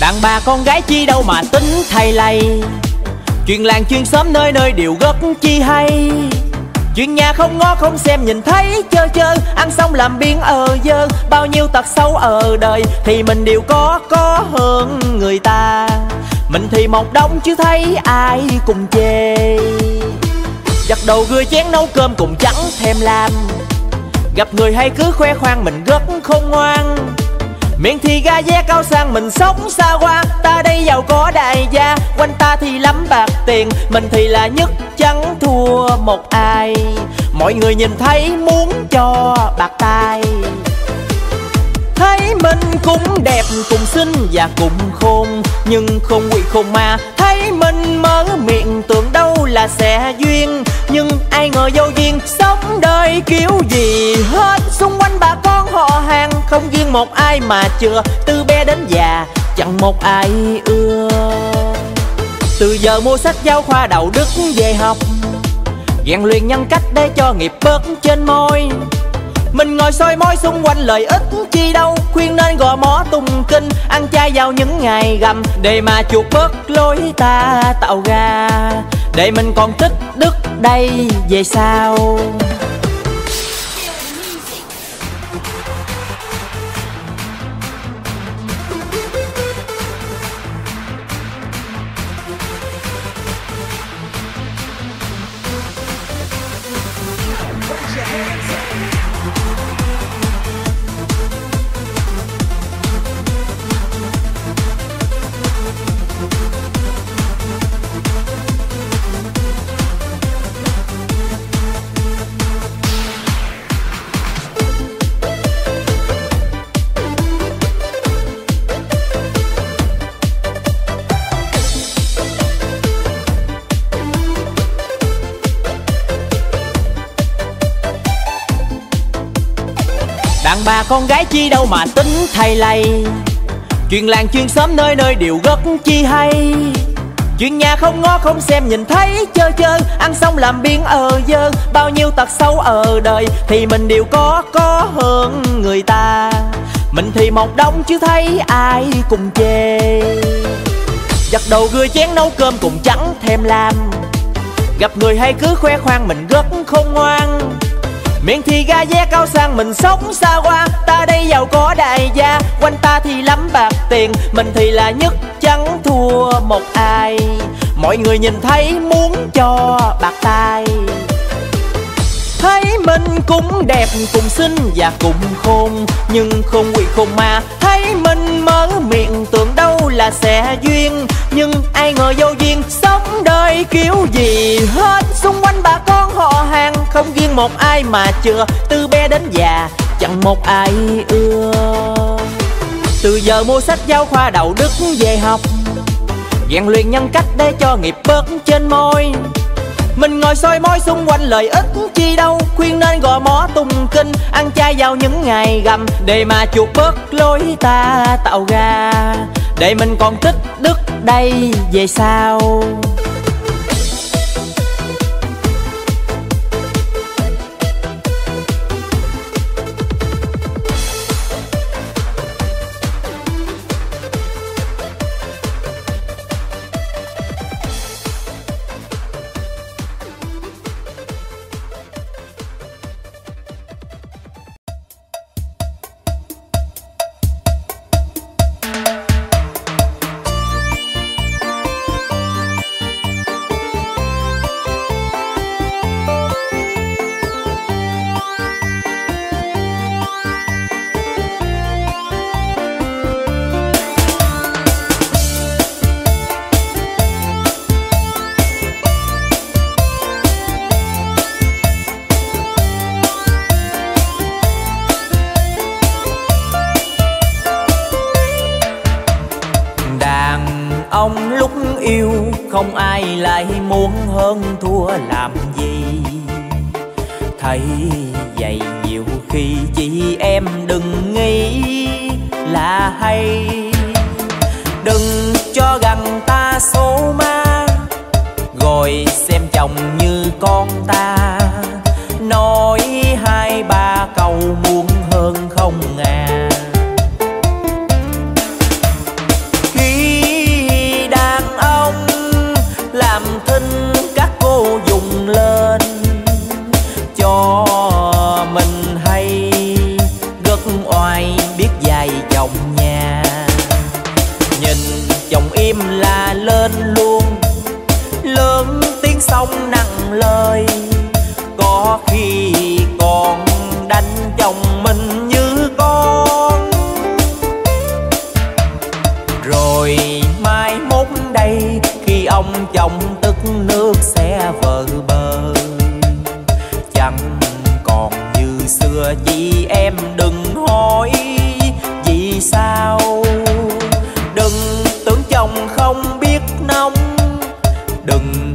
Đàn bà con gái chi đâu mà tính thầy lầy, chuyện làng chuyện xóm nơi nơi đều rất chi hay. Chuyện nhà không ngó không xem nhìn thấy chơ chơ, ăn xong làm biếng dơ. Bao nhiêu tật xấu ở đời thì mình đều có hơn người ta. Mình thì một đống chứ thấy ai cùng chê. Giặt đầu gưa chén nấu cơm cũng chẳng thèm làm, gặp người hay cứ khoe khoang mình rất khôn ngoan. Miệng thì ga dé cao sang, mình sống xa hoa. Ta đây giàu có đại gia, quanh ta thì lắm bạc tiền. Mình thì là nhất chẳng thua một ai, mọi người nhìn thấy muốn cho bạc tai. Thấy mình cũng đẹp, cũng xinh và cũng khôn, nhưng không quỷ không ma. Thấy mình mở miệng tưởng đâu là sẽ duyên, nhưng ai ngờ vô duyên. Sống đời kiểu gì hết, xung quanh bà con họ hàng, không riêng một ai mà chưa. Từ bé đến già chẳng một ai ưa. Từ giờ mua sách giáo khoa đạo đức về học, rèn luyện nhân cách để cho nghiệp bớt trên môi. Mình ngồi soi mói xung quanh lợi ích chi đâu, khuyên nên gò mó tùng kinh, ăn chay vào những ngày gầm, để mà chuột bớt lối ta tạo ra, để mình còn tích đức đây về sau. Đàn bà con gái chi đâu mà tính thầy lầy, chuyện làng chuyện xóm nơi nơi đều rất chi hay. Chuyện nhà không ngó không xem nhìn thấy chơ chơ, ăn xong làm biếng dơ. Bao nhiêu tật xấu ở đời thì mình đều có hơn người ta. Mình thì một đống chứ thấy ai cùng chê. Giặt đầu gưa chén nấu cơm cũng chẳng thèm làm, gặp người hay cứ khoe khoang mình rất khôn ngoan. Miệng thì ga dé cao sang, mình sống xa hoa. Ta đây giàu có đại gia, quanh ta thì lắm bạc tiền. Mình thì là nhất chẳng thua một ai, mọi người nhìn thấy muốn cho bạc tai. Thấy mình cũng đẹp, cũng xinh và cũng khôn, nhưng không quỷ không ma. Thấy mình mở miệng tưởng đâu là sẽ duyên, nhưng ai ngờ vô duyên. Sống đời kiểu gì hết, xung quanh bà con họ hàng, không riêng một ai mà chưa. Từ bé đến già chẳng một ai ưa. Từ giờ mua sách giáo khoa đạo đức về học, rèn luyện nhân cách để cho nghiệp bớt trên môi. Mình ngồi soi mói xung quanh lợi ích chi đâu, khuyên nên gò mó tùng kinh, ăn chay vào những ngày gầm, để mà chuột bớt lối ta tạo ra, để mình còn tích đức đây về sau. không ai lại muốn hơn thua làm gì. Thấy vậy nhiều khi chị em đừng nghĩ là hay, đừng cho gần ta số má, rồi xem chồng như con ta, nói hai ba câu muốn hơn không à. Khi đàn ông làm thinh các cô dùng lên cho mình hay, rất oai biết dạy chồng nhà. Nhìn chồng im là lên luôn, lớn tiếng xong nặng lời, có khi còn đánh chồng mình như con. Rồi mai mốt đây khi ông chồng tức nước sẽ vỡ bờ, chẳng còn như xưa. Chị em đừng hỏi vì sao, đừng tưởng chồng không biết nóng, đừng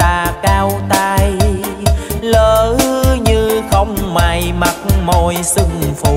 ta cao tay, lỡ như không mày mặt môi sưng phù.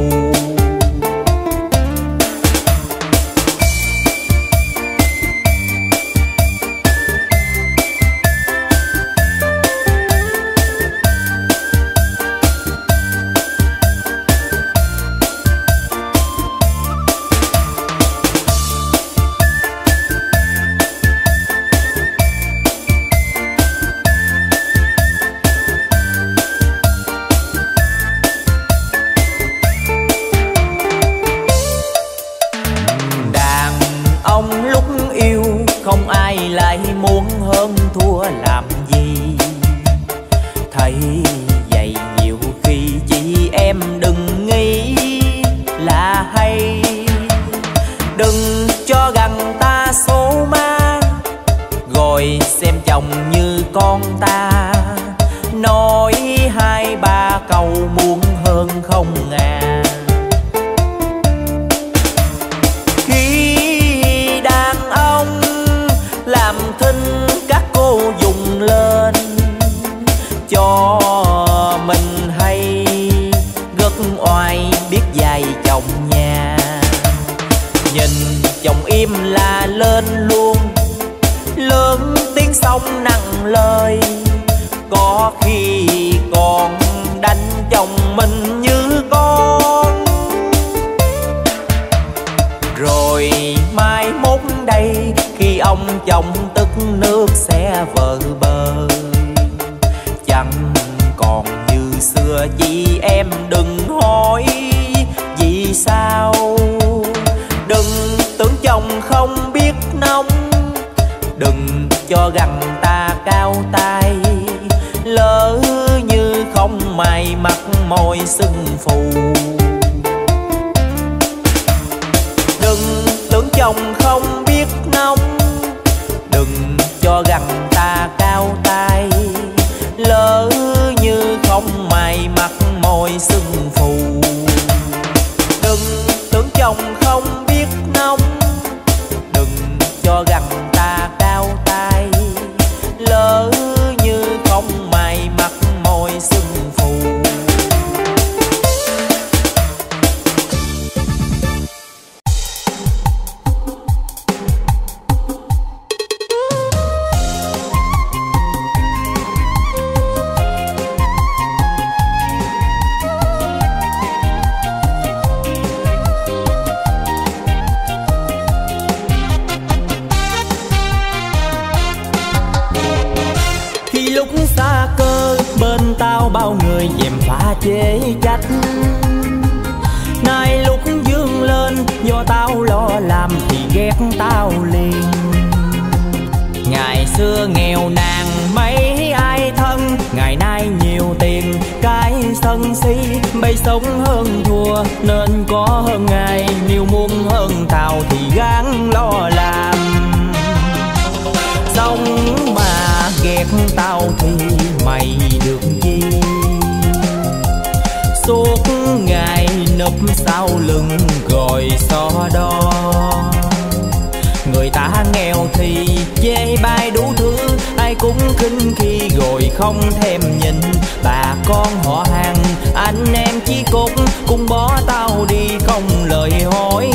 bai đủ thứ, ai cũng khinh khi rồi không thèm nhìn. Bà con họ hàng anh em chí cốt cũng bỏ tao đi không lời hối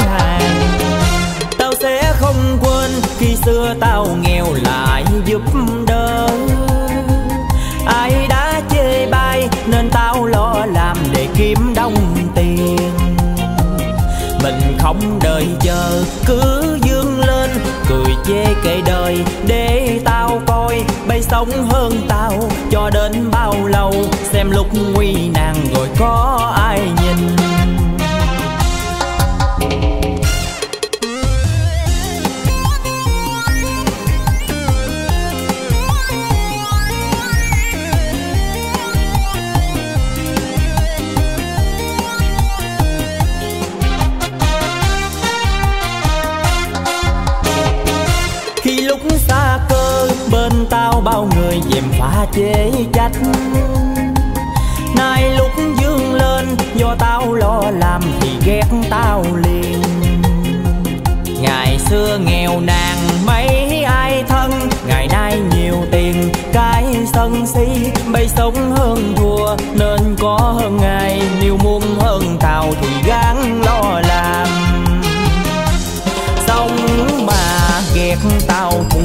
hàn. Tao sẽ không quên khi xưa tao nghèo lại giúp đỡ, ai đã chê bai nên tao lo làm để kiếm đồng tiền. Mình không đợi chờ cứ dương lên cười chê kệ đời, để tao coi bay sống hơn tao cho đến bao lâu, xem lúc nguy nan rồi có ai nhìn. Bên tao bao người dèm pha chế trách, nay lúc dương lên do tao lo làm thì ghét tao liền. Ngày xưa nghèo nàn mấy ai thân, ngày nay nhiều tiền cái sân si. Bây sống hơn thua nên có hơn ai, nếu muốn hơn tao thì gắng lo làm. Sống mà ghét tao thì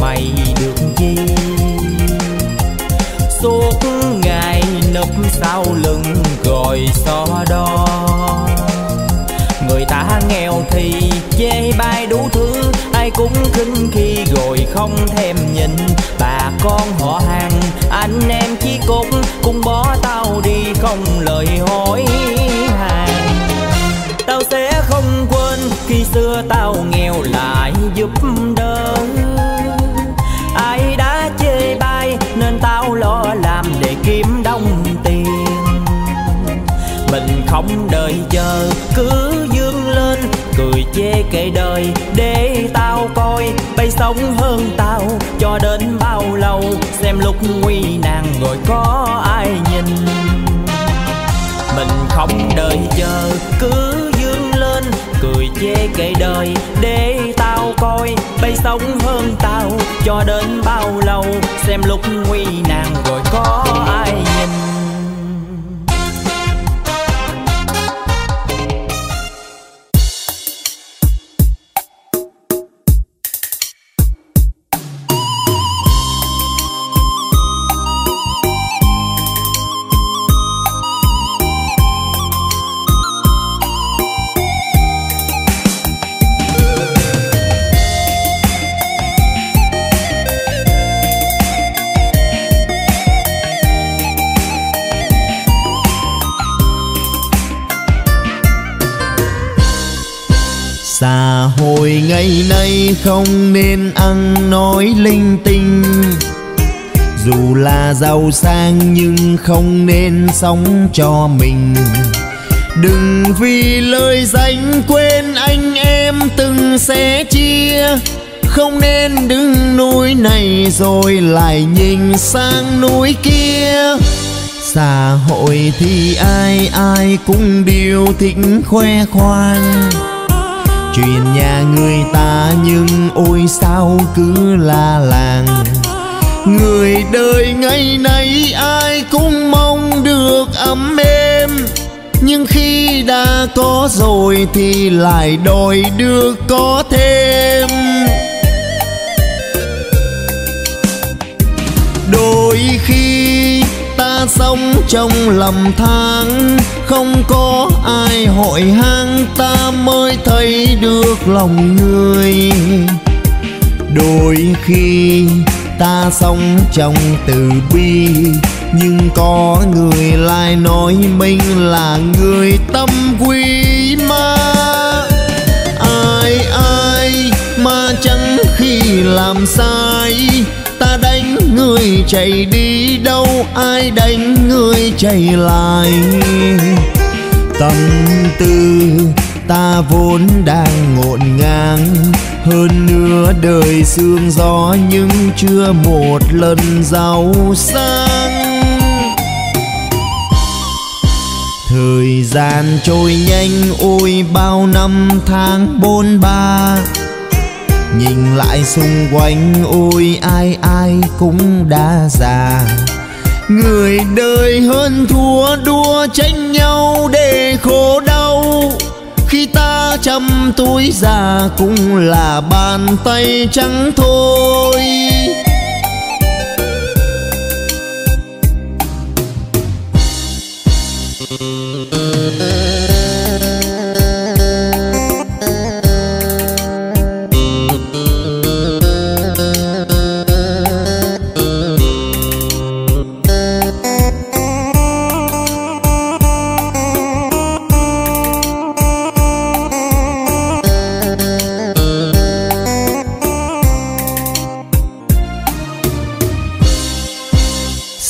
mày được chi, suốt ngày nấp sau lưng rồi so đo. Người ta nghèo thì chê bai đủ thứ, ai cũng khinh khi rồi không thèm nhìn. Bà con họ hàng anh em chí cốt cũng bỏ tao đi không lời hối hàn. Tao sẽ không quên khi xưa tao nghèo lại giúp đỡ, ai đã chê bai nên tao lo làm để kiếm đồng tiền. Mình không đợi chờ cứ dương lên cười chê kệ đời, để tao coi bay sống hơn tao cho đến bao lâu, xem lúc nguy nan rồi có ai nhìn. Mình không đợi chờ cứ dương lên cười chê kệ đời, để tao coi bay sống hơn tao cho đến bao lâu, xem lúc nguy nan rồi có ai nhìn. Xã hội ngày nay không nên ăn nói linh tinh, dù là giàu sang nhưng không nên sống cho mình. Đừng vì lời danh quên anh em từng sẻ chia, không nên đứng núi này rồi lại nhìn sang núi kia. Xã hội thì ai ai cũng đều thích khoe khoang, chuyện nhà người ta nhưng ôi sao cứ la làng. Người đời ngày nay ai cũng mong được ấm êm, nhưng khi đã có rồi thì lại đòi được có thêm. Đôi khi ta sống trong lầm than, không có ai hỏi han ta mới thấy được lòng người. Đôi khi ta sống trong từ bi, nhưng có người lại nói mình là người tâm quý. Mà ai ai mà chẳng khi làm sai, ta đánh người chạy đi đâu ai đánh người chạy lại. Tâm tư ta vốn đang ngổn ngang, hơn nửa đời sương gió nhưng chưa một lần giàu sang. Thời gian trôi nhanh ôi bao năm tháng bôn ba, Nhìn lại xung quanh ôi ai ai cũng đã già. Người đời hơn thua đua tranh nhau để khổ đau. Khi ta chăm túi già cũng là bàn tay trắng thôi.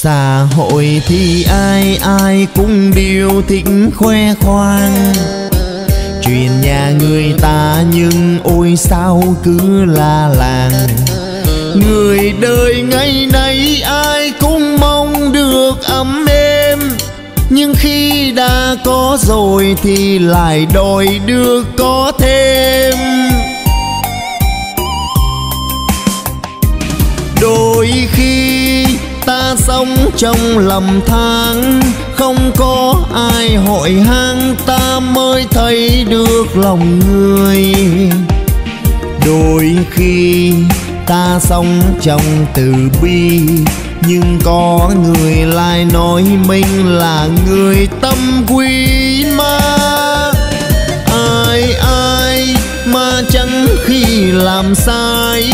Xã hội thì ai ai cũng đều thích khoe khoang, chuyện nhà người ta nhưng ôi sao cứ la làng. Người đời ngày nay ai cũng mong được ấm êm, nhưng khi đã có rồi thì lại đòi được có thêm. Đôi khi ta sống trong lầm than, không có ai hỏi han ta mới thấy được lòng người. Đôi khi ta sống trong từ bi, nhưng có người lại nói mình là người tâm quý mà. Ai ai mà chẳng khi làm sai,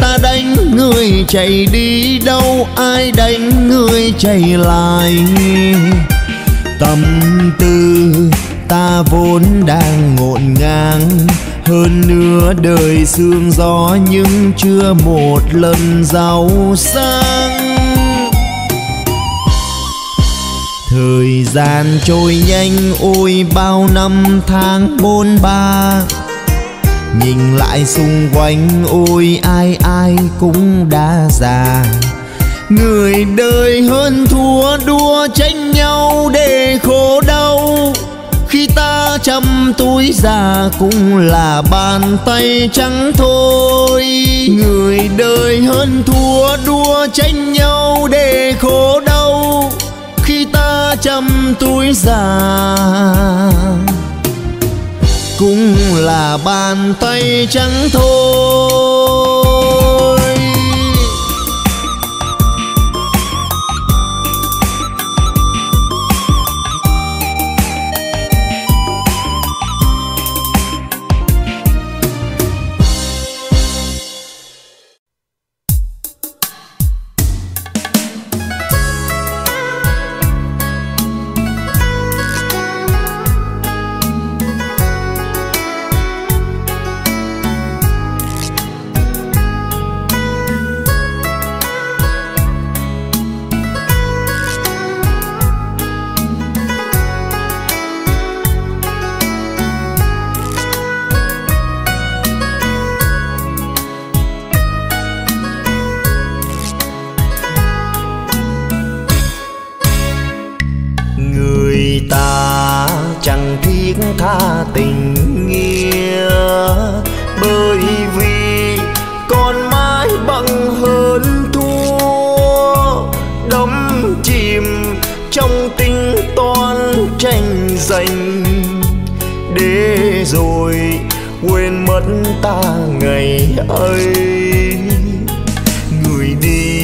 ta đánh người chạy đi đâu ai đánh người chạy lại. Tâm tư ta vốn đang ngổn ngang, hơn nửa đời sương gió nhưng chưa một lần giàu sang. Thời gian trôi nhanh ôi bao năm tháng bôn ba. Nhìn lại xung quanh ôi ai ai cũng đã già. Người đời hơn thua đua tranh nhau để khổ đau. Khi ta chăm túi già cũng là bàn tay trắng thôi. Người đời hơn thua đua tranh nhau để khổ đau. Khi ta chăm túi già cũng là bàn tay trắng thôi. Tha tình nghĩa bởi vì còn mãi bằng hơn thua, đắm chìm trong tính toán tranh giành để rồi quên mất ta ngày ấy. Người đi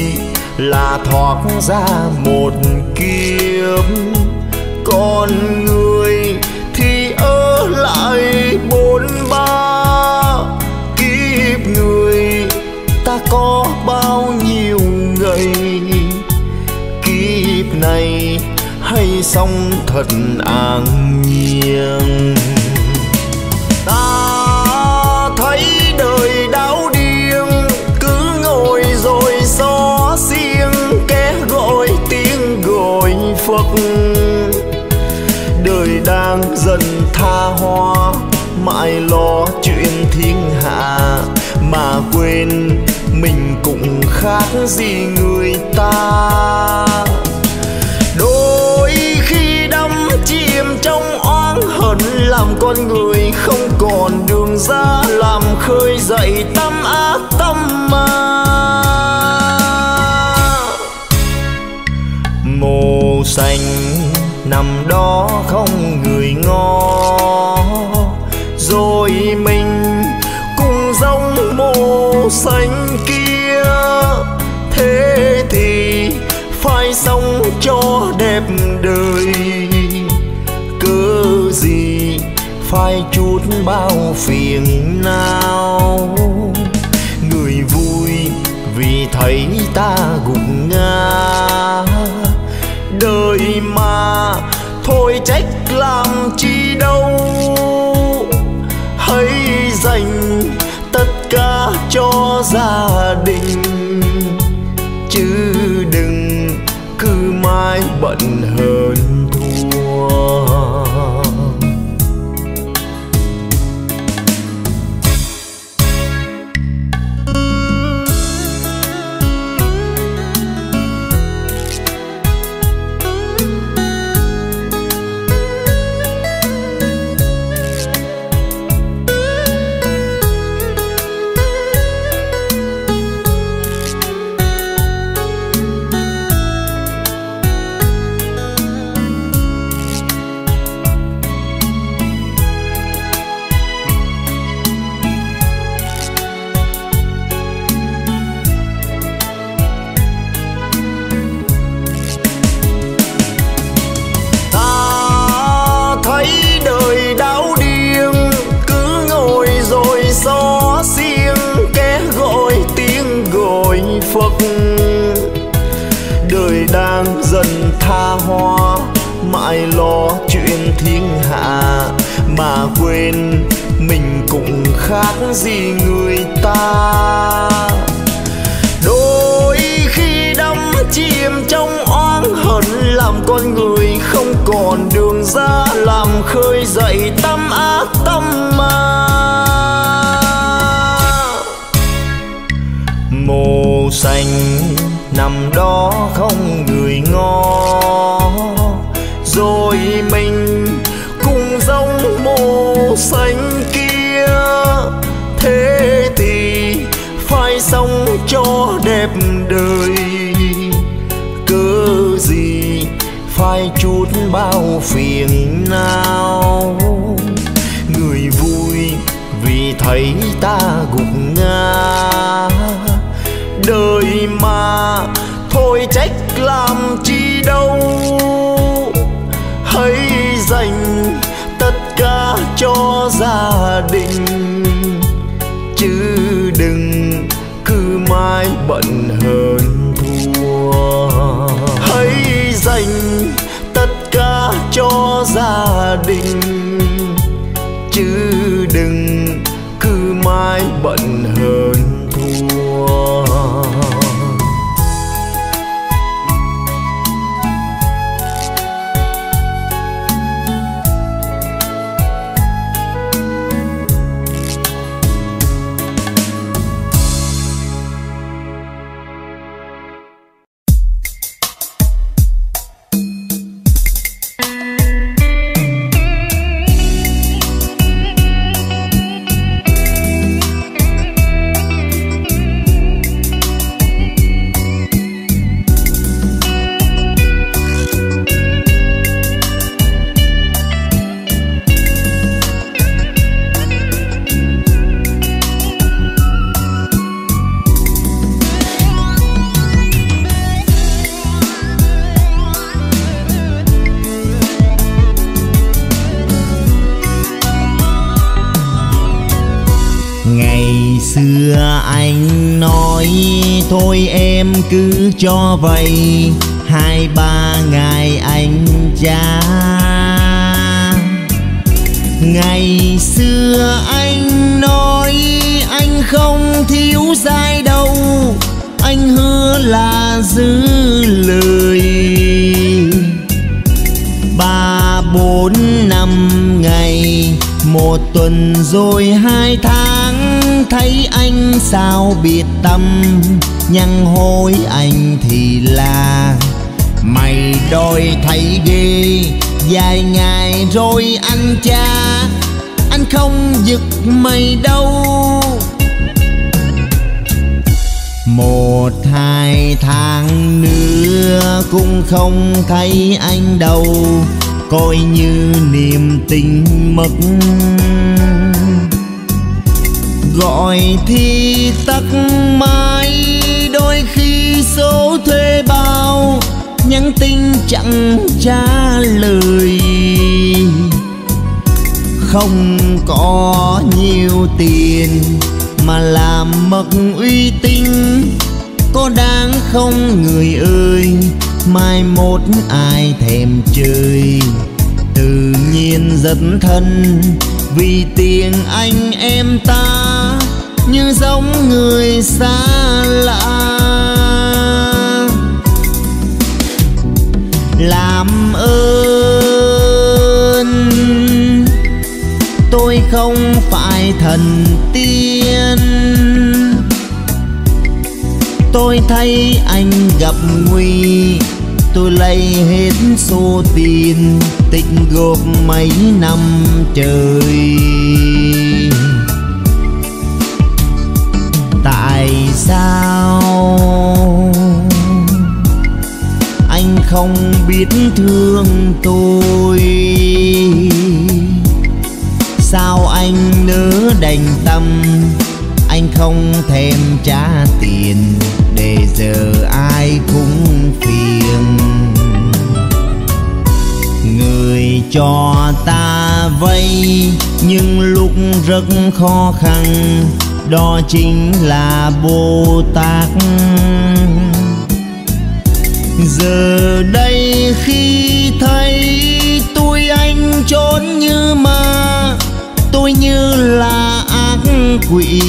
là thoát ra một kiếp, còn người lại bốn ba. Kiếp người ta có bao nhiêu ngày, kiếp này hay xong thật an nhiên. Ta thấy đời đau điên, cứ ngồi rồi xó xiên, kẻ gọi tiếng gọi Phật. Đời đang dần tha hóa, mãi lo chuyện thiên hạ mà quên mình cũng khác gì người ta. Đôi khi đắm chìm trong oán hận làm con người không còn đường ra, làm khờ nuôi dạy tâm ác tâm ma. Màu xanh nằm đó không người ngó, rồi mình cũng giống màu xanh kia. Thế thì phải sống cho đẹp đời, cớ gì phải chút bao phiền não. Người vui vì thấy ta gục ngã, đời mà thôi trách làm chi đâu. Hãy dành tất cả cho gia đình, chứ đừng cứ mãi bận hơn thua. Đời đang dần tha hóa, mãi lo chuyện thiên hạ mà quên mình cũng khác gì người ta. Đôi khi đắm chìm trong oán hận, làm con người không còn đường ra, làm khơi dậy tâm ác tâm ma. Màu xanh nằm đó không người ngó, rồi mình cũng giống màu xanh kia. Thế thì phải sống cho đẹp đời, cớ gì phải chút bao phiền não. Người vui vì thấy ta gục ngã, đời mà thôi trách làm chi đâu. Hãy dành tất cả cho gia đình, chứ đừng cứ mãi bận hơn thua. Hãy dành tất cả cho gia đình, chứ đừng cứ mãi bận hơn thua. Thôi em cứ cho vậy, 2-3 ngày anh trả. Ngày xưa anh nói anh không thiếu dai đâu, anh hứa là giữ lời. 3-4-5 ngày, 1 tuần rồi 2 tháng, thấy anh sao biệt tâm. Nhăn hối anh thì là mày đòi thấy ghê, vài ngày rồi anh cha, anh không giật mày đâu. Một hai tháng nữa cũng không thấy anh đâu, coi như niềm tình mất. Gọi thì tắt máy, đôi khi số thuê bao, nhắn tin chẳng trả lời. Không có nhiều tiền mà làm mất uy tín, có đáng không người ơi, mai mốt ai thèm chơi. Tự nhiên rất thân vì tiếng anh em ta như giống người xa lạ. Làm ơn, tôi không phải thần tiên, tôi thấy anh gặp nguy, tôi lấy hết số tiền tích góp mấy năm trời. Tại sao anh không biết thương tôi? Sao anh nỡ đành tâm, anh không thèm trả tiền, để giờ ai cũng phiền. Người cho ta vay nhưng lúc rất khó khăn, đó chính là Bồ Tát. Giờ đây khi thấy tôi anh trốn như ma, tôi như là ác quỷ.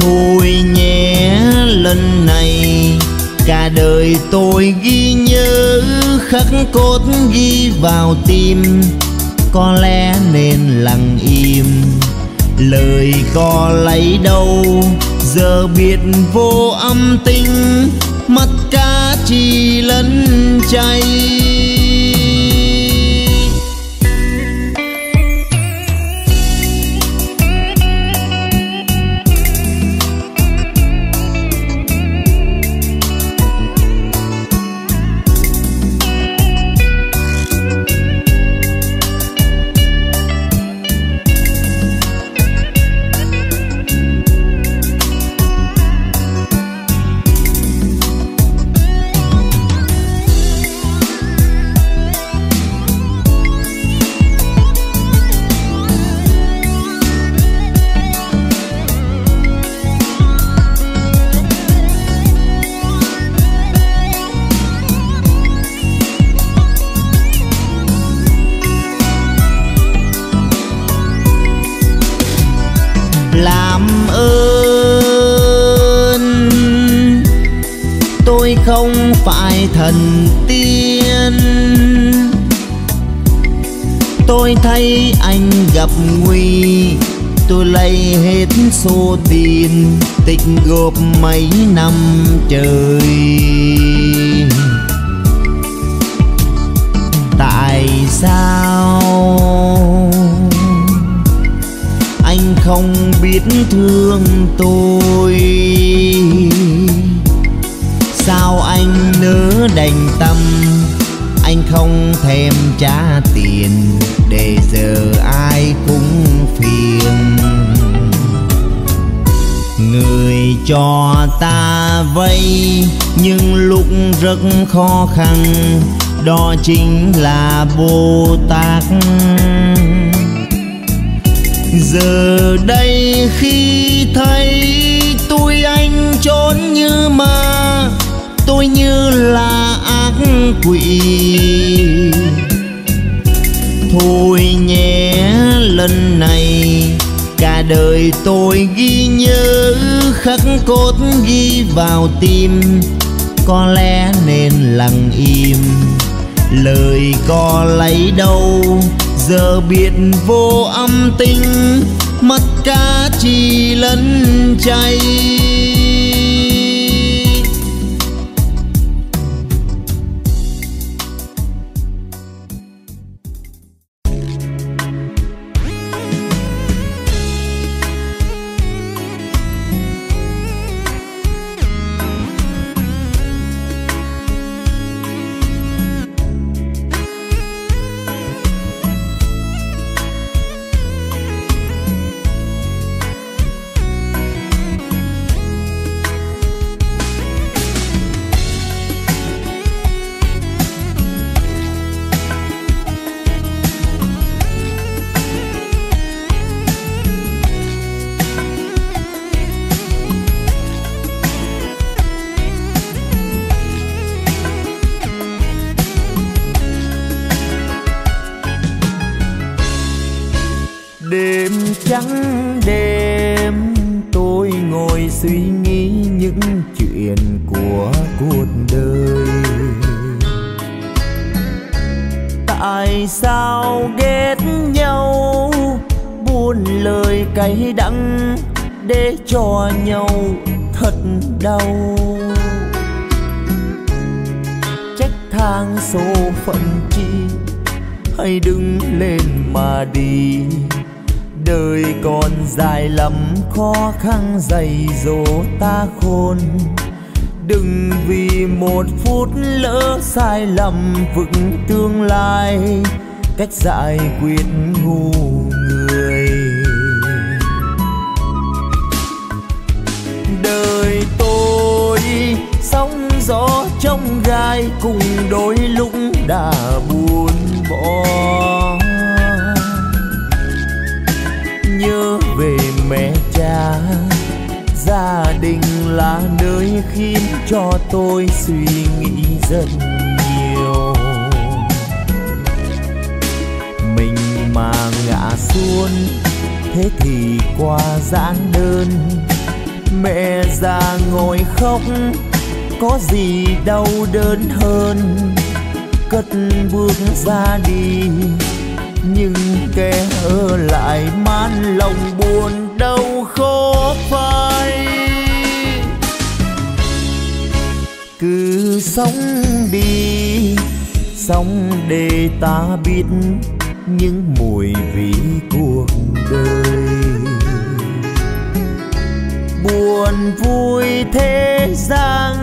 Thôi nhé lần này, cả đời tôi ghi nhớ, khắc cốt ghi vào tim, có lẽ nên lặng im. Lời có lấy đâu, giờ biết vô âm tính, mắt cá chỉ lấn chay. Không phải thần tiên, tôi thấy anh gặp nguy, tôi lấy hết số tiền tích góp mấy năm trời. Tại sao anh không biết thương tôi? Sao anh nỡ đành tâm, anh không thèm trả tiền, để giờ ai cũng phiền. Người cho ta vay nhưng lúc rất khó khăn, đó chính là Bồ Tát. Giờ đây khi thấy tôi anh trốn như ma, tôi như là ác quỷ. Thôi nhé lần này, cả đời tôi ghi nhớ, khắc cốt ghi vào tim, có lẽ nên lặng im. Lời có lấy đâu, giờ biết vô âm tính, mắt cá chỉ lấn chay. trắng đêm, tôi ngồi suy nghĩ những chuyện của cuộc đời. Tại sao ghét nhau, buôn lời cay đắng để cho nhau thật đau. Trách thang số phận chi, hãy đứng lên mà đi. Đời còn dài lắm khó khăn dày dỗ ta khôn. Đừng vì một phút lỡ sai lầm vững tương lai. Cách giải quyết ngu người. Đời tôi sóng gió trong gai, cùng đôi lúc đã buồn bỏ. Nhớ về mẹ cha, gia đình là nơi khiến cho tôi suy nghĩ rất nhiều. Mình mà ngã xuống, thế thì quá giản đơn. Mẹ già ngồi khóc, có gì đau đớn hơn. Cất bước ra đi, nhưng kẻ ở lại man lòng buồn đau khó phai. Cứ sống đi, sống để ta biết những mùi vị cuộc đời. Buồn vui thế gian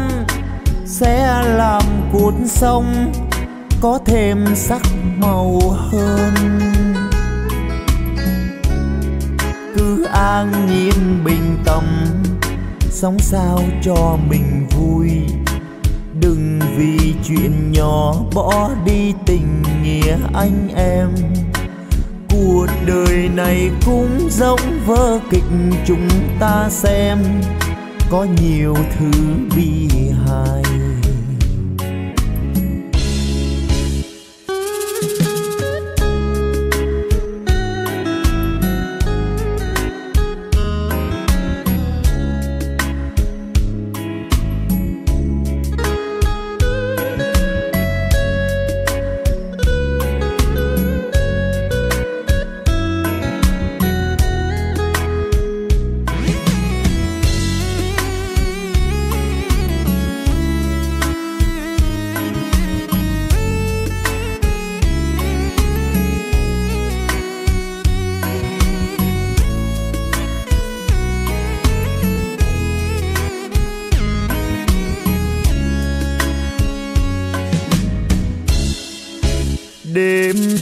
sẽ làm cuộc sống có thêm sắc màu hơn. Cứ an nhiên bình tâm, sống sao cho mình vui. Đừng vì chuyện nhỏ bỏ đi tình nghĩa anh em. Cuộc đời này cũng giống vở kịch chúng ta xem, có nhiều thứ bi hài.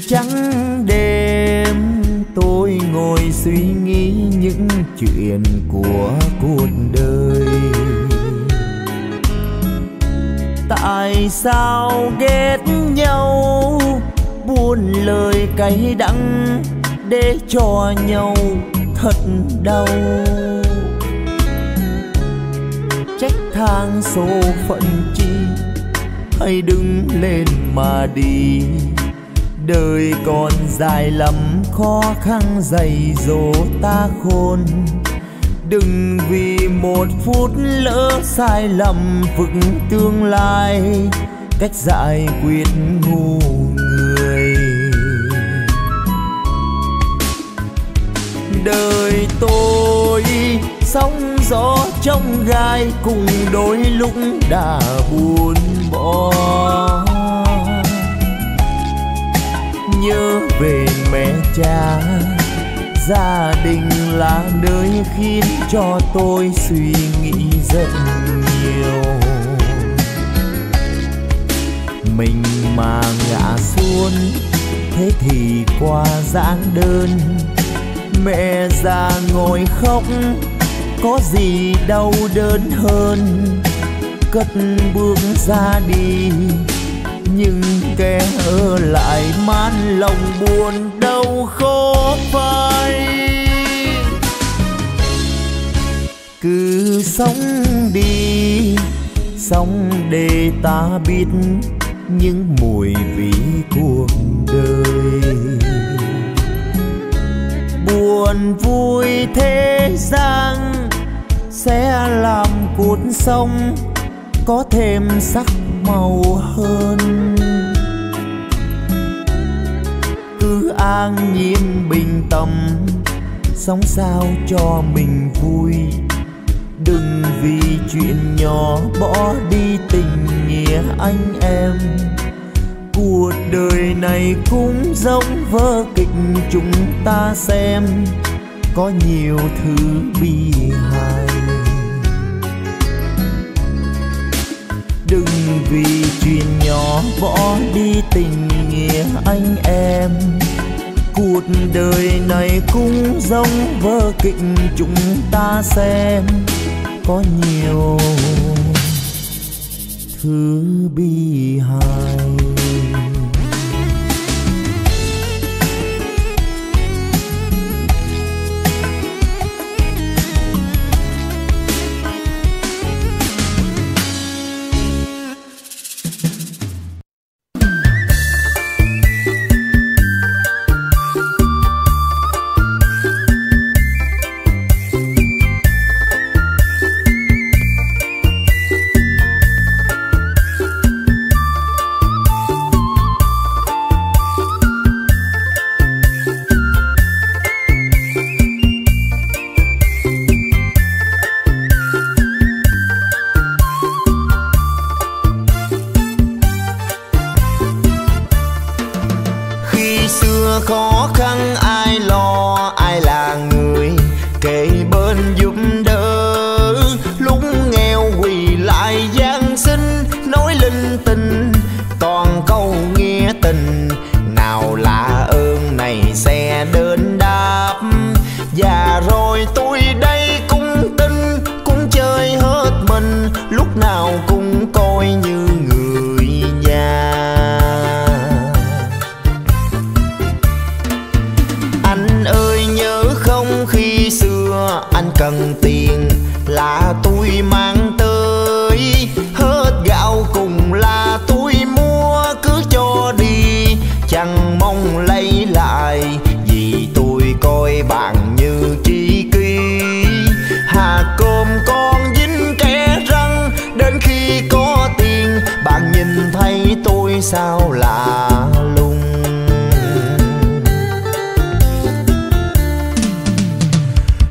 Trắng đêm, tôi ngồi suy nghĩ những chuyện của cuộc đời. Tại sao ghét nhau, buôn lời cay đắng để cho nhau thật đau. Trách thang số phận chi, hãy đứng lên mà đi. Đời còn dài lắm khó khăn dày dỗ ta khôn. Đừng vì một phút lỡ sai lầm vững tương lai. Cách giải quyết ngu người. Đời tôi sóng gió trong gai, cùng đôi lúc đã buồn bỏ. Nhớ về mẹ cha, gia đình là nơi khiến cho tôi suy nghĩ rất nhiều. Mình mà ngã xuống, thế thì quá giản đơn. Mẹ già ngồi khóc, có gì đau đớn hơn. Cất bước ra đi, nhưng kẻ ở lại man lòng buồn đau khó phai. Cứ sống đi, sống để ta biết những mùi vị cuộc đời. Buồn buồn vui thế gian sẽ làm cuộc sống có thêm sắc màu hơn. Cứ an nhiên bình tâm sống sao cho mình vui, đừng vì chuyện nhỏ bỏ đi tình nghĩa anh em. Cuộc đời này cũng giống vở kịch chúng ta xem, có nhiều thứ bi hài. Đừng vì chuyện nhỏ bỏ đi tình nghĩa anh em. Cuộc đời này cũng giống vở kịch chúng ta xem, có nhiều thứ bi hài. Sao lạ lùng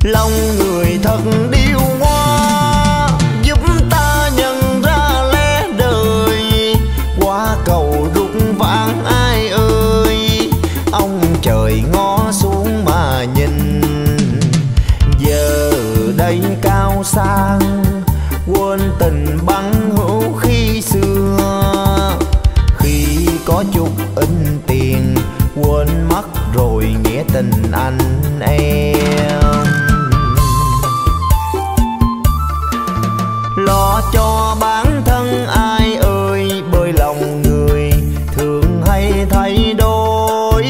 lòng người thật điêu hoa, giúp ta nhận ra lẽ đời qua cầu rút vãng. Ai ơi ông trời ngó xuống mà nhìn, giờ đây cao sang quên tình bằng hữu khi xưa. Có chút in tiền quên mất rồi nghĩa tình anh em, lo cho bản thân ai ơi. Bởi lòng người thường hay thay đổi,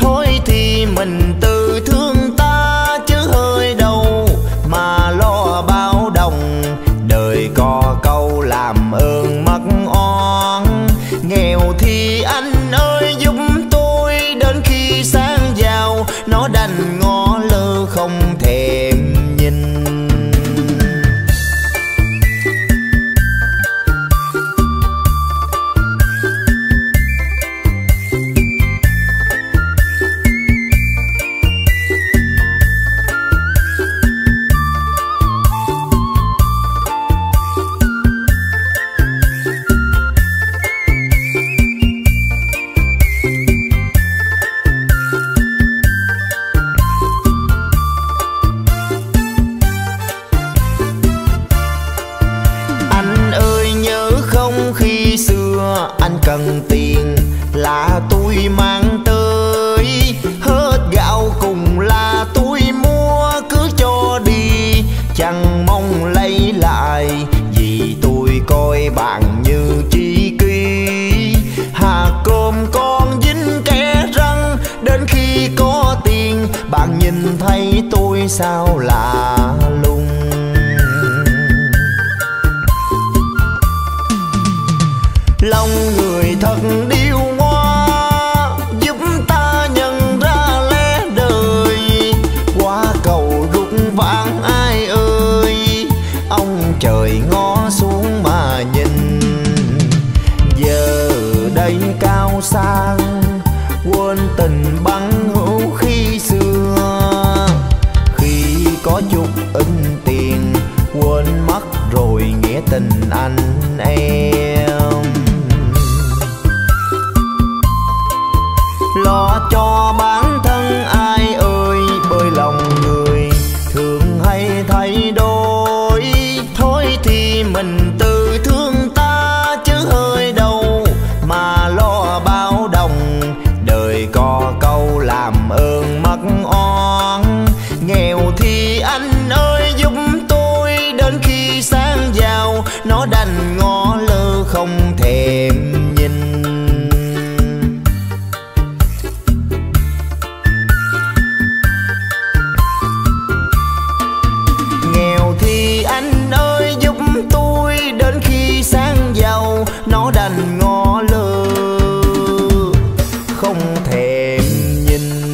thôi thì mình tự thương ta chứ hơi đâu mà lo bao đồng. Đời có câu làm ơn mất oan, nghèo thì anh ơi giúp tôi, đến khi sáng giàu nó đành ngó lơ không thèm nhìn. Cần tiền là tôi mang tới, hết gạo cùng là tôi mua, cứ cho đi chẳng mong lấy lại, vì tôi coi bạn như chi kỷ. Hạt cơm con dính kẽ răng, đến khi có tiền bạn nhìn thấy tôi sao lạ lùng. Lòng người thật điêu hoa, giúp ta nhận ra lẽ đời qua đây cao sang, quên tình băng hữu khi xưa. Khi có chút ít tiền, quên mất rồi nghĩa tình anh em. Lo cho bản thân ai ơi, bởi lòng người thường hay thay đổi. Thôi thì mình tự thương ta chứ hơi đâu mà lo bao đồng. Đời có câu làm ơn mất oan, nghèo thì anh ơi giúp tôi, đến khi sáng giàu nó đành ngó lơ không thèm nhìn. Nó đành ngó lơ không thèm nhìn.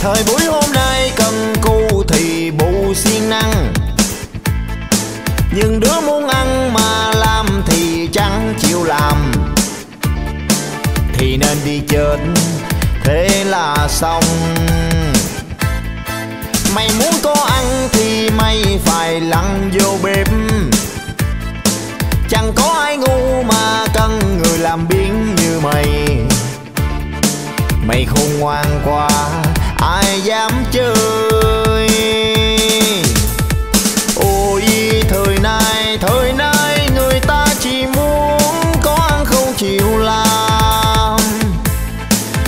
Thời buổi hôm nay cần cù thì bù siêng năng, nhưng đứa muốn ăn mà làm thì chẳng chịu làm. Thì nên đi chết, thế là xong. Mày muốn có ăn thì mày phải lặn vô bếp. Chẳng có ai ngu mà cần người làm biếng như mày. Mày khôn ngoan quá, ai dám chơi. Ôi thời nay người ta chỉ muốn có ăn không chịu làm.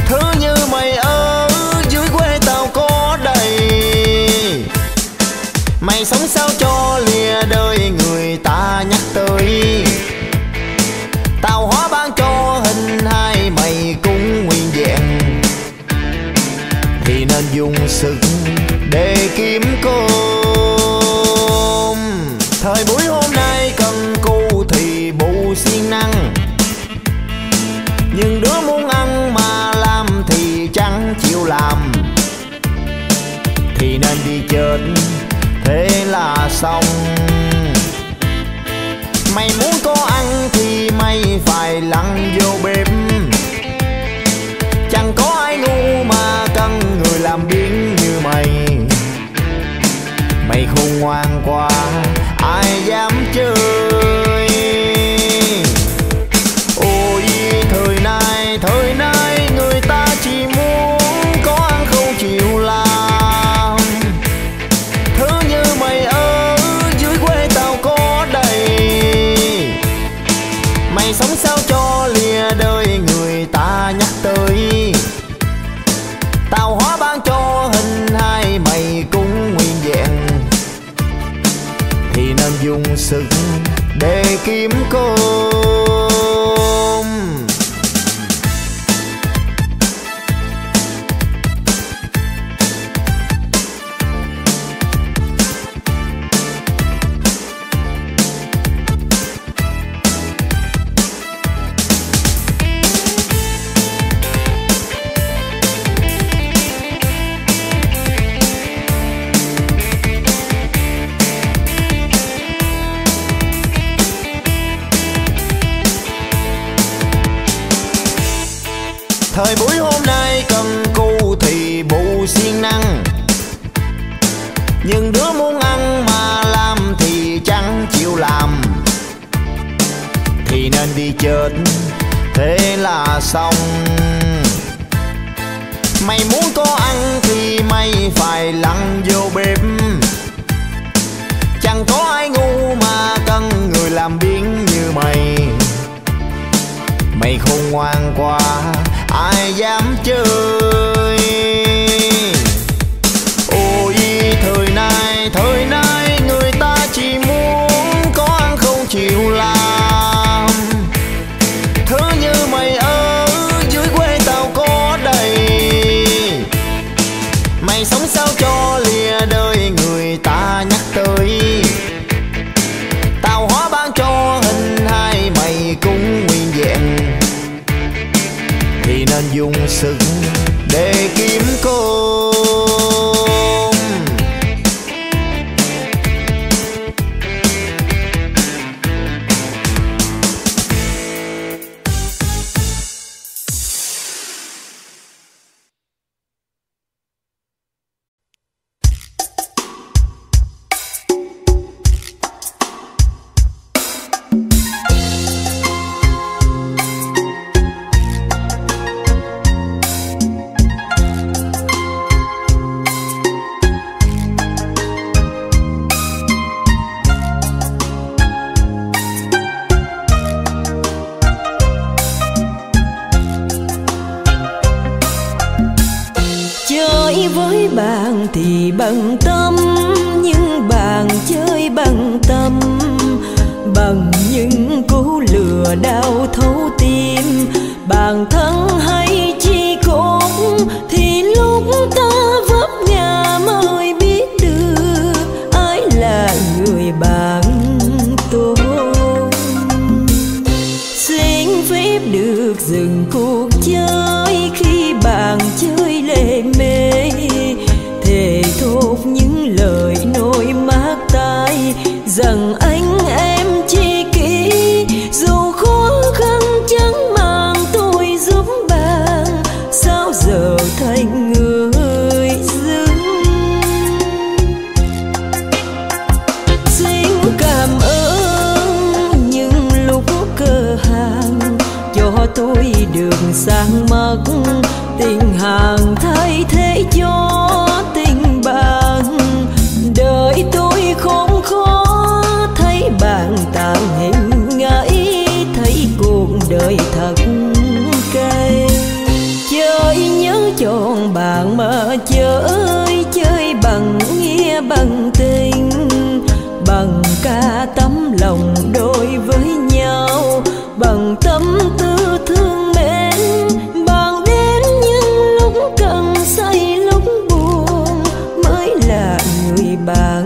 Thứ như mày ở dưới quê tao có đầy. Mày sống sao cho lìa đời người ta nhắc tới. Tao hóa ban cho hình hai mày cũng nguyên vẹn. Thì nên dùng sức để kiếm cơm. Thời buổi hôm nay cần cù thì bù siêng năng, nhưng đứa muốn ăn mà làm thì chẳng chịu làm. Thì nên đi chết, thế là xong. Mày muốn có ăn thì mày phải lặn vô bếp. Chẳng có ai ngu mà cần người làm biếng như mày. Mày khôn ngoan quá, ai dám chơi. Ôi thời nay người ta chỉ muốn có ăn không chịu làm. Thứ như mày ở dưới quê tao có đầy. Mày sống sao cho lìa đời người ta nhắc tới. Tao hóa ban cho hình hai mày cũng nguyên vẹn. Thì nên dùng sức để kiếm cơm. Thời buổi hôm nay cần cù thì bù siêng năng, nhưng đứa muốn ăn mà làm thì chẳng chịu làm. Thì nên đi chết, thế là xong. Mày muốn có ăn thì mày phải lặn vô bếp. Chẳng có ai ngu mà cần người làm biếng như mày. Mày khôn ngoan quá, ai dám chơi. Ôi thời nay người ta chỉ muốn có ăn không chịu làm. Thứ như mày ở dưới quê tao có đầy, mày sống sao cho lìa đời người ta nhắc tới. Tao hóa ban cho hình hai mày cũng nguyên vẹn, thì nên dùng sức để kiếm cô. Bằng tâm nhưng bạn chơi bằng tâm, bằng những cú lừa đảo thấu tim. Bản thân hay chi cốt thì lúc ta vấp ngã mới biết được ai là người bạn tốt. Xin phép được dừng cuộc chơi khi bạn chơi lệ mê, những lời nỗi mát tai rằng anh em chi kỷ. Dù khó khăn chẳng mang tôi giúp bạn, sao giờ thành người dưng. Xin cảm ơn những lúc cơ hàng cho tôi đường sáng mắt, tình hàng thay thế cho tình bạn. Đời tôi không khó thấy bạn tàn hình ngãi, thấy cuộc đời thật cay. Chơi nhớ chọn bạn mà chơi, chơi bằng nghĩa bằng tình, bằng cả tấm lòng đối với nhau, bằng tâm tư thương mến. Bạn đến những lúc cần say lúc buồn mới là người bạn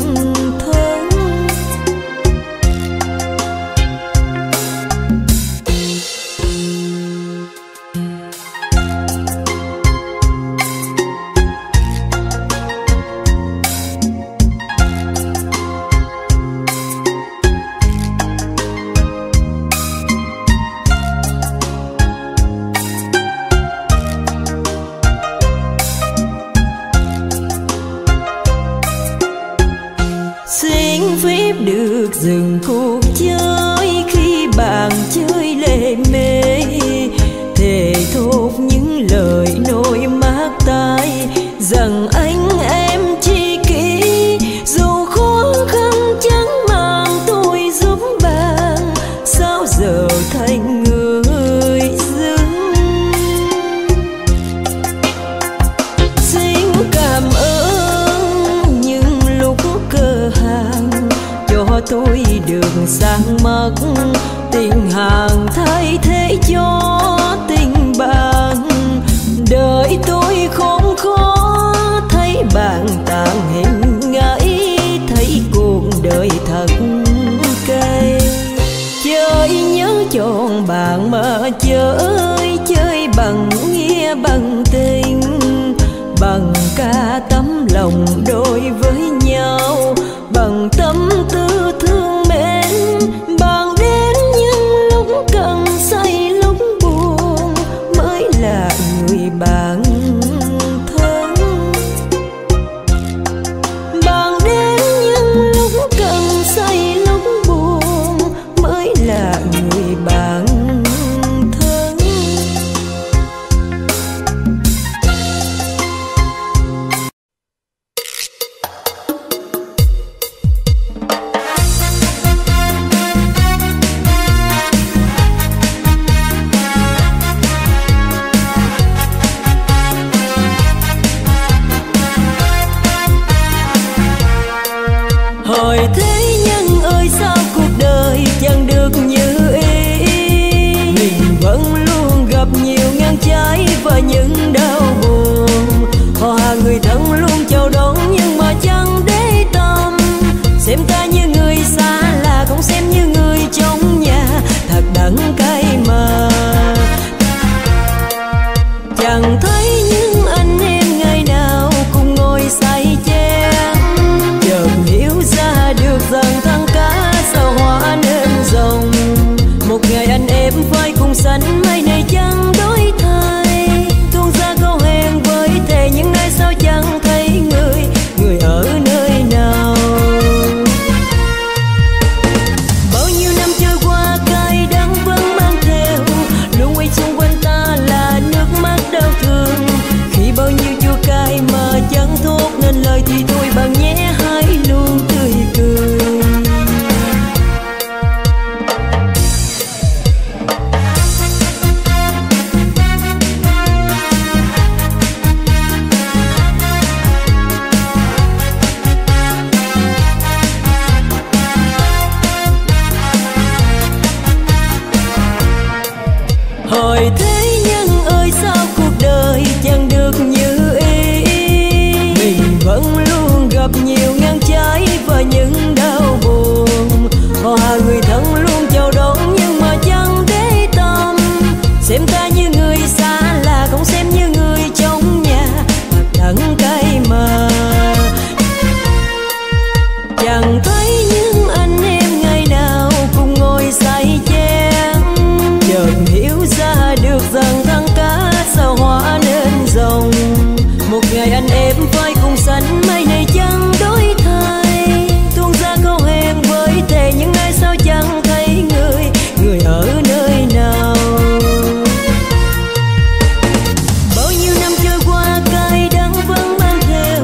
thân. Được dừng cuộc chơi khi bạn chơi lệ mê, thề thốt những lời nỗi mát tai rằng anh em chi kỷ. Dù khó khăn chẳng mang tôi giúp bạn, sao giờ thành người dưng. Xin cảm ơn những lúc cơ hàng cho tôi đường sáng mắt, tình hàng thay thế cho tình bạn. Đời tôi không khó thấy bạn tàn hình ngãi, thấy cuộc đời thật cay. Chơi nhớ chọn bạn mà chơi, chơi bằng nghĩa bằng tình, bằng cả tấm lòng đối với nhau, bằng tâm tư thương mến. Bạn đến những lúc cần say lúc buồn mới là người bạn thân. Bạn đến những lúc cần say lúc buồn mới là người bạn thân. ngang trái và những đau buồn. Họ hàng người thân luôn chào đón nhưng mà chẳng để tâm. Xem ta như người xa là không xem như người trong nhà, thật đắng cay mà chẳng thấy những anh em ngày nào cùng ngồi say chén. Chợt hiểu ra được rằng thăng cá sao hóa nên rồng. Một ngày anh em phải cùng sánh mai này chẳng đổi thay. Tuôn ra câu hẹn với thề những nơi sao chẳng thấy người, người ở nơi nào. Bao nhiêu năm trôi qua cay đắng vẫn mang theo, luôn quay xung quanh ta là nước mắt đau thương. Khi bao nhiêu chua cay mà chẳng thốt nên lời thì thôi bằng nhé hãy luôn tươi cười. Hỏi thế nhưng ơi sao cuộc đời chẳng được như ý. Mình vẫn luôn gặp nhiều ngang trái và những đau buồn. Họ hàng người thân luôn chào đón nhưng mà chẳng để tâm. Xem ta như người xa là không xem như người trong nhà, thật đắng cay mà chẳng thấy những anh em ngày nào cùng ngồi say chén. Chợt hiểu ra được rằng thăng cá sao hóa nên rồng. Một ngày anh em phải cùng sánh mai này chẳng đổi thay. Tuôn ra câu hẹn với thề những nơi sao chẳng thấy người, người ở nơi nào. Bao nhiêu năm trôi qua cay đắng vẫn mang theo,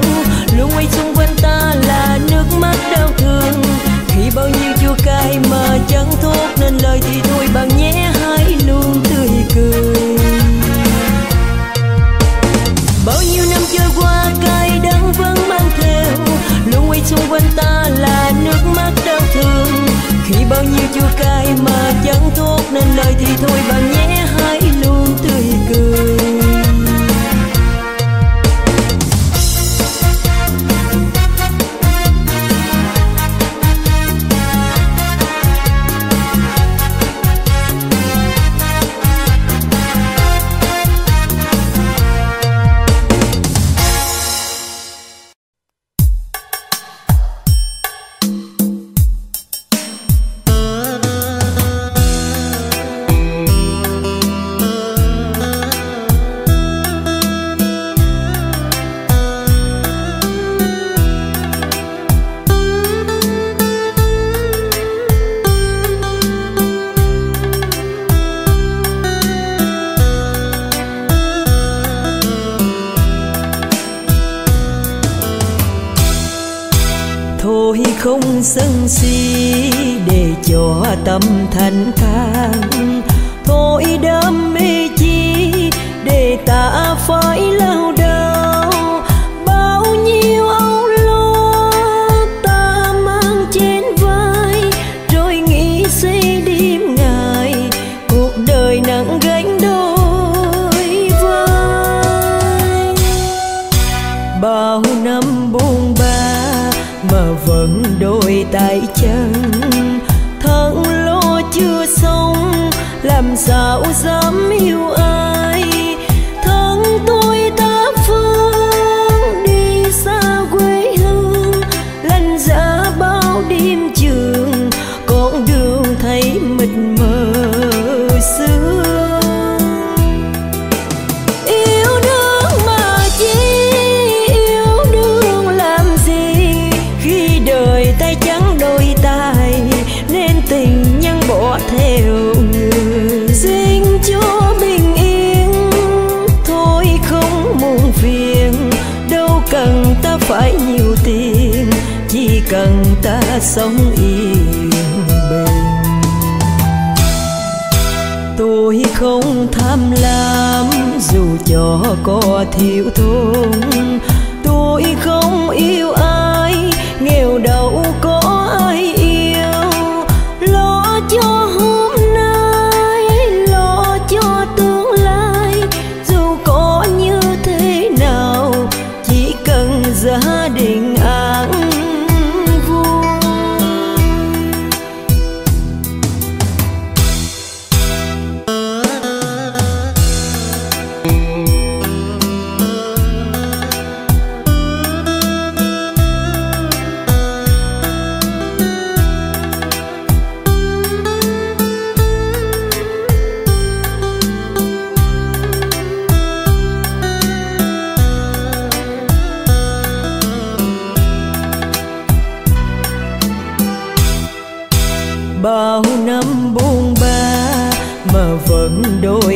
luôn quay xung quanh ta là nước mắt đau thương. Khi bao nhiêu chua cay mà chẳng thốt nên lời thì thôi bằng nhé hãy luôn tươi cười. Bao nhiêu năm trôi qua cay đắng vẫn mang theo, luôn quay xung quanh ta là nước mắt đau thương. Khi bao nhiêu chua cay mà chẳng thốt nên lời thì thôi bằng nhé hãy luôn tươi cười. Sân si để cho tâm thanh thản, thôi đam mê chi để ta phải lao đao. Bao nhiêu âu lo ta mang trên vai, rồi nghĩ xây đêm ngày cuộc đời nặng gánh đôi vai. Bao năm buông ba mà vẫn đôi tay chân, thân lo chưa xong làm sao dám yêu ai. Thân tôi ta phương đi xa quê hương, lăn giá bao đêm trường con đường thấy mịt mờ xưa. Theo người xin cho bình yên, thôi không muộn phiền. Đâu cần ta phải nhiều tiền, chỉ cần ta sống yên bình. Tôi không tham lam dù cho có thiếu thốn, tôi không yêu ai nghèo đâu có ai yêu. Lo cho hôm nay, lo cho tương lai,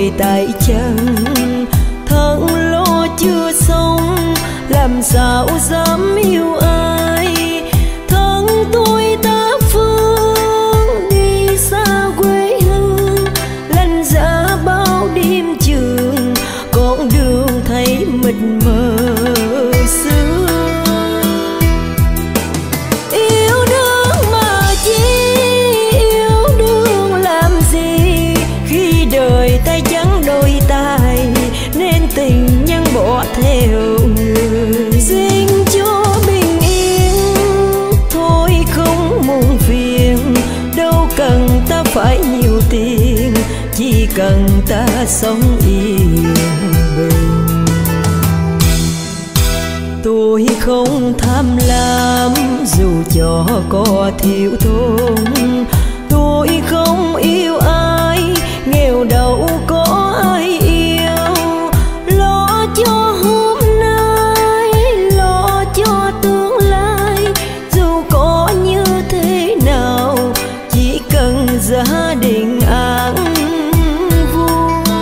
người tại chân thân lo chưa xong, làm sao dám yêu ai. Thân tôi ta phương đi xa quê hương, lăn giá bao đêm trường, con đường thấy mịt mờ. Phải nhiều tiền, chỉ cần ta sống yên bình. Tôi không tham lam dù cho có thiếu thốn. Tôi không yêu ai, nghèo đâu có ai yêu. Lo cho hôm nay, lo cho tương lai, dù có như thế nào, chỉ cần gia đình an vui.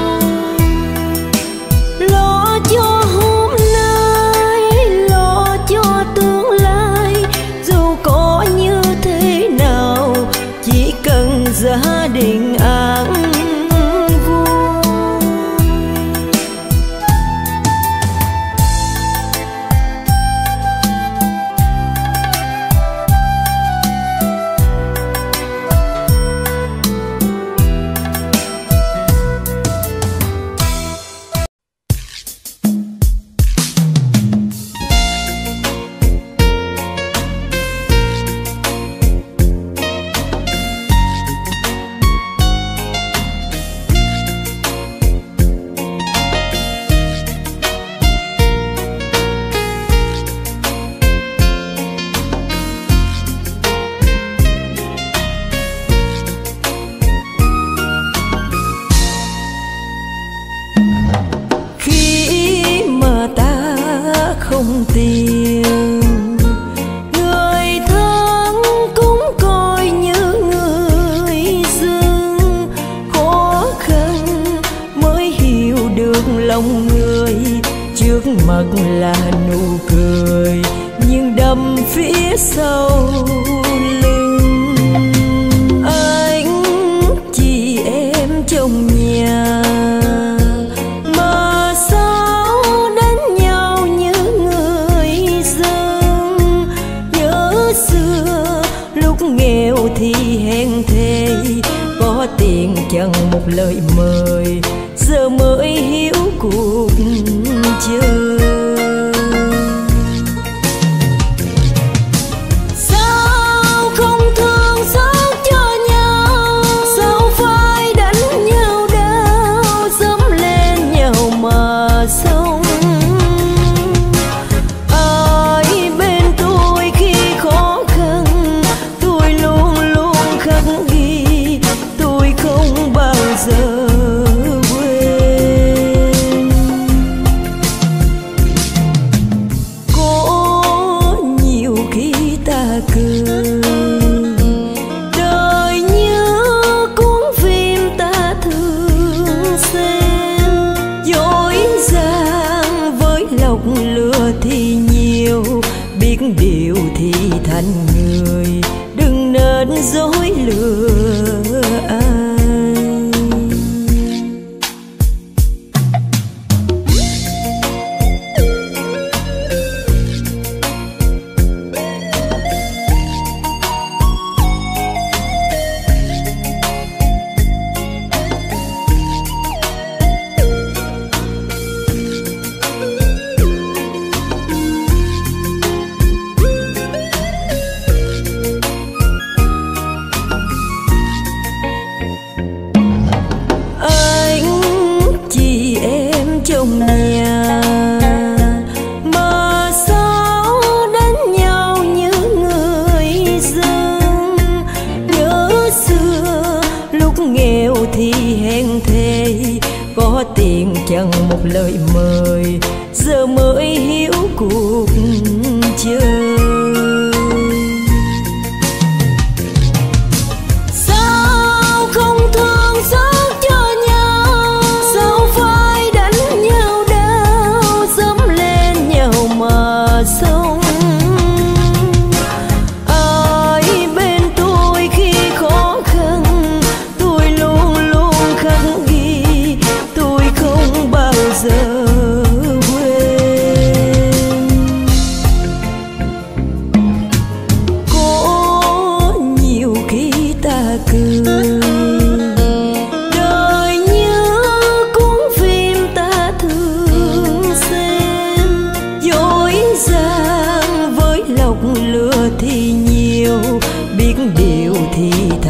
Lo cho hôm nay, lo cho tương lai, dù có như thế nào, chỉ cần gia đình an vui.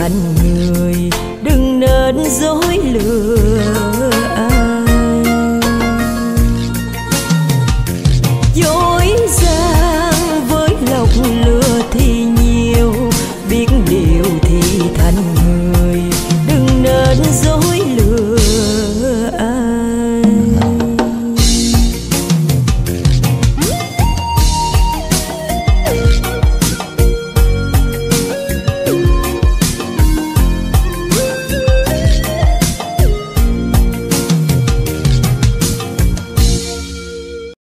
thành